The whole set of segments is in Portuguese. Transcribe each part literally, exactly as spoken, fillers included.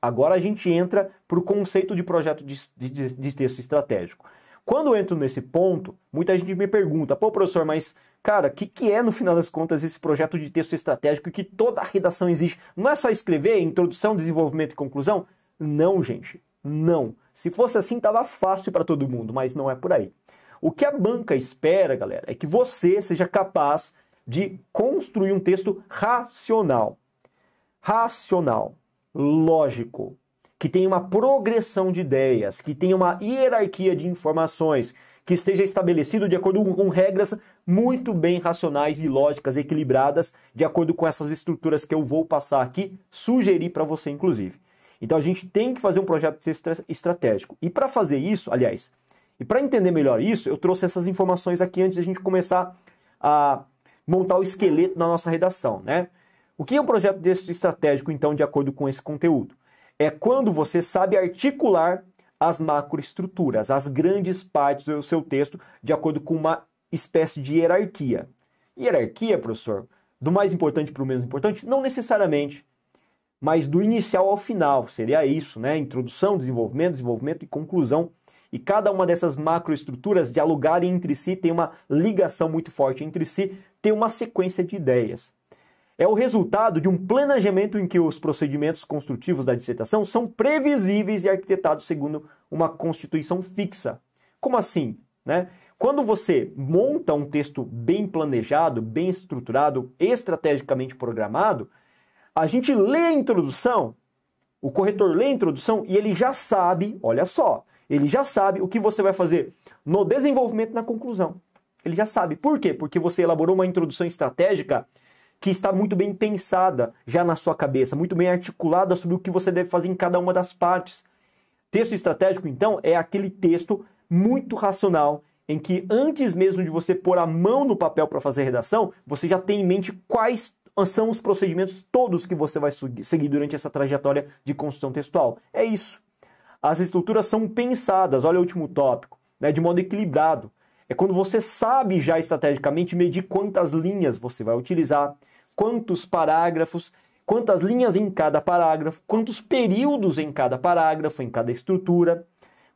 Agora a gente entra para o conceito de projeto de, de, de texto estratégico. Quando eu entro nesse ponto, muita gente me pergunta, pô professor, mas cara, o que, que é no final das contas esse projeto de texto estratégico que toda a redação exige? Não é só escrever, introdução, desenvolvimento e conclusão? Não, gente, não. Se fosse assim, tava fácil para todo mundo, mas não é por aí. O que a banca espera, galera, é que você seja capaz de construir um texto racional. Racional. Lógico, que tenha uma progressão de ideias, que tenha uma hierarquia de informações, que esteja estabelecido de acordo com regras muito bem racionais e lógicas, equilibradas, de acordo com essas estruturas que eu vou passar aqui, sugerir para você, inclusive. Então a gente tem que fazer um projeto estratégico. E para fazer isso, aliás, e para entender melhor isso, eu trouxe essas informações aqui antes de a gente começar a montar o esqueleto da nossa redação, né? O que é um projeto de texto estratégico, então, de acordo com esse conteúdo? É quando você sabe articular as macroestruturas, as grandes partes do seu texto, de acordo com uma espécie de hierarquia. Hierarquia, professor, do mais importante para o menos importante? Não necessariamente, mas do inicial ao final, seria isso, né? Introdução, desenvolvimento, desenvolvimento e conclusão. E cada uma dessas macroestruturas dialogarem entre si, tem uma ligação muito forte entre si, tem uma sequência de ideias. É o resultado de um planejamento em que os procedimentos construtivos da dissertação são previsíveis e arquitetados segundo uma constituição fixa. Como assim, né? Quando você monta um texto bem planejado, bem estruturado, estrategicamente programado, a gente lê a introdução, o corretor lê a introdução e ele já sabe, olha só, ele já sabe o que você vai fazer no desenvolvimento e na conclusão. Ele já sabe. Por quê? Porque você elaborou uma introdução estratégica que está muito bem pensada já na sua cabeça, muito bem articulada sobre o que você deve fazer em cada uma das partes. Texto estratégico, então, é aquele texto muito racional, em que antes mesmo de você pôr a mão no papel para fazer redação, você já tem em mente quais são os procedimentos todos que você vai seguir durante essa trajetória de construção textual. É isso. As estruturas são pensadas, olha o último tópico, né, de modo equilibrado. É quando você sabe já estrategicamente medir quantas linhas você vai utilizar, quantos parágrafos, quantas linhas em cada parágrafo, quantos períodos em cada parágrafo, em cada estrutura,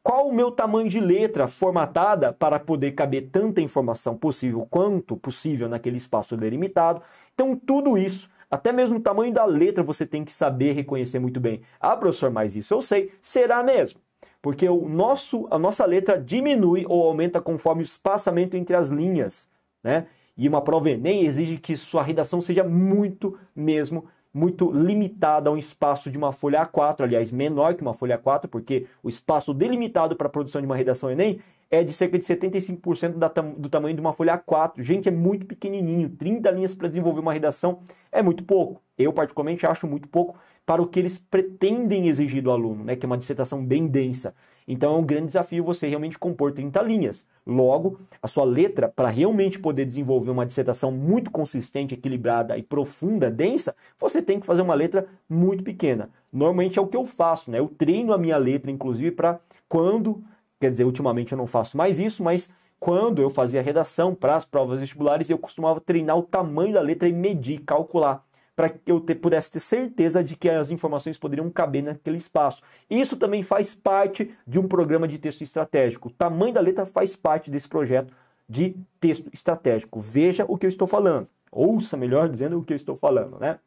qual o meu tamanho de letra formatada para poder caber tanta informação possível quanto possível naquele espaço delimitado. Então tudo isso, até mesmo o tamanho da letra você tem que saber reconhecer muito bem. Ah, professor, mas isso eu sei. Será mesmo? Porque o nosso, a nossa letra diminui ou aumenta conforme o espaçamento entre as linhas, né? E uma prova ENEM exige que sua redação seja muito mesmo, muito limitada a um espaço de uma folha A quatro, aliás, menor que uma folha A quatro, porque o espaço delimitado para a produção de uma redação ENEM é de cerca de setenta e cinco por cento da tam, do tamanho de uma folha A quatro. Gente, é muito pequenininho, trinta linhas para desenvolver uma redação é muito pouco. Eu, particularmente, acho muito pouco para o que eles pretendem exigir do aluno, né? Que é uma dissertação bem densa. Então, é um grande desafio você realmente compor trinta linhas. Logo, a sua letra, para realmente poder desenvolver uma dissertação muito consistente, equilibrada e profunda, densa, você tem que fazer uma letra muito pequena. Normalmente é o que eu faço, né? Eu treino a minha letra, inclusive, para quando... Quer dizer, ultimamente eu não faço mais isso, mas quando eu fazia redação para as provas vestibulares, eu costumava treinar o tamanho da letra e medir, calcular, para que eu te, pudesse ter certeza de que as informações poderiam caber naquele espaço. Isso também faz parte de um programa de texto estratégico. O tamanho da letra faz parte desse projeto de texto estratégico. Veja o que eu estou falando. Ouça, melhor dizendo, o que eu estou falando, né?